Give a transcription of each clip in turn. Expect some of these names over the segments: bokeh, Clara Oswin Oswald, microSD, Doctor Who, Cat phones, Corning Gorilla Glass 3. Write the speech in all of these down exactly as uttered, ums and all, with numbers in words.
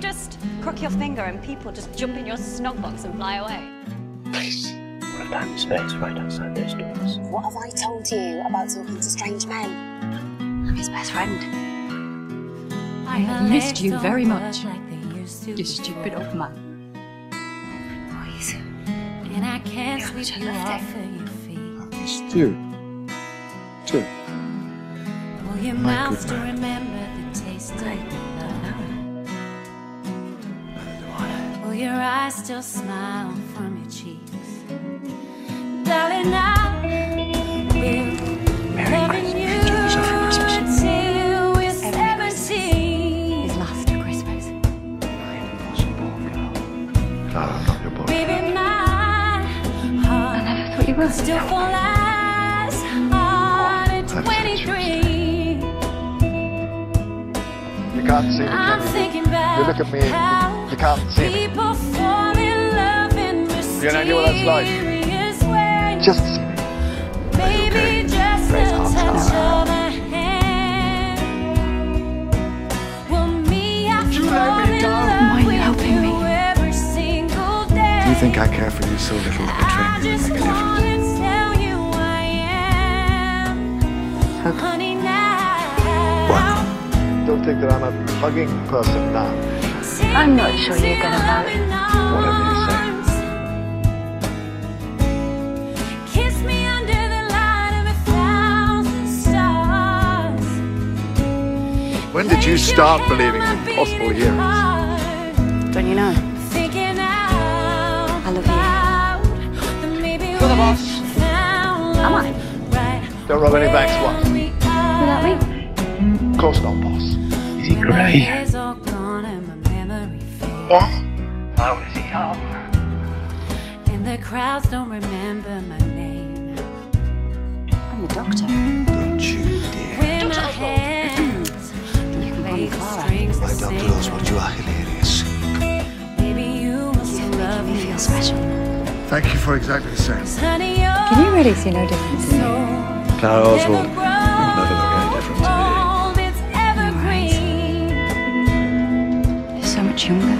just crook your finger and people just jump in your snog box and fly away. Please. What a tiny space right outside those doors. What have I told you about talking to strange men? I'm his best friend. I have missed you very much, you stupid old man. And I can't sweep you off of your feet. It's two. Two. Will your mouth still remember the taste of love? Will your eyes still smile from your cheeks? Darling, I will loving you until we're seventeen. His last Christmas. I'm impossible, girl. I'm not your boy. Still for last heart at twenty-three. You can't see me. I'm thinking about you look at me. You can't see me. People fall in love in mysterious. You don't know what that's like. Just see me. Baby, just a touch of a hand. Well, me, I fall in love with you every single day. Do you think I care for you so little that you're treating me like a difference? Honey, now. What? Don't think that I'm a hugging person now. I'm not sure you're gonna marry. Whatever you say. Kiss me under the light of a thousand stars. When did you start believing in impossible heroes? Don't you know? I love you. You're the boss. Am I? Don't rob any banks once. Without me? Of course not, boss. Is he grey? What? How is he up? And the crowds don't remember my name. I'm the doctor. Don't you, dear. Doctor Oswald. You can call me Clara. My Doctor Oswald, you are hilarious. Maybe you you're making me feel special. Thank you for exactly the same. Can you really see no difference in me? Clara Oswald, you'll never look any different to me. You're right. You're so much younger.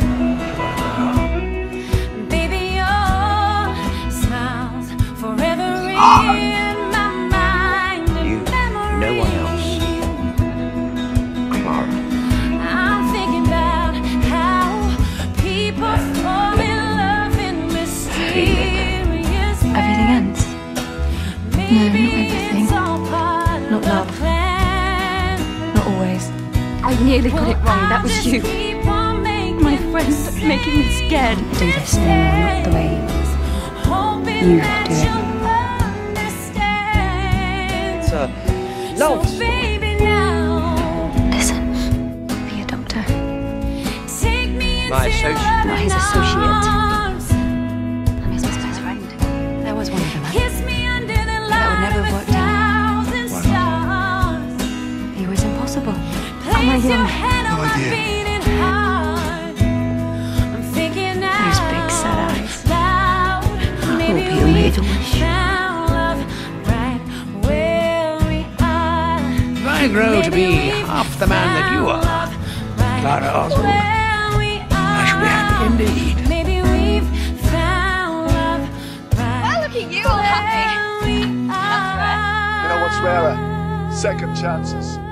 I nearly got it wrong, that was you. My friends are making me scared. Do this now, not the way you do it. It's a love story. Listen, be a doctor. My associate. Not his associate. I'm his best friend. There was one of them. That would never work. Am I young? No idea. Those big sad eyes. I hope you made a wish. If I grow to be half the man that you are, Clara Oswald, I shall be happy indeed. Well, look at you all happy. That's rare. You know what's rarer? Second chances.